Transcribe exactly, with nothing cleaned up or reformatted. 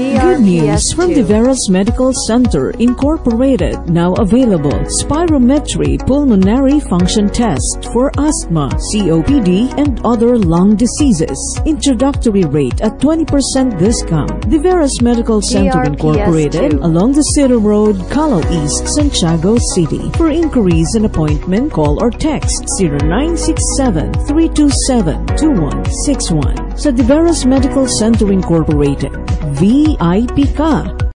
Good news from De Vera's Medical Center Incorporated. Now available spirometry pulmonary function test for asthma, C O P D, and other lung diseases. Introductory rate at twenty percent discount. De Vera's Medical Center Incorporated, along the Cedar Road, Calao East, Santiago City. For inquiries and appointment, call or text zero nine six seven, three two seven, two one six one. Sa De Vera's Medical Center Incorporated, V I P ka!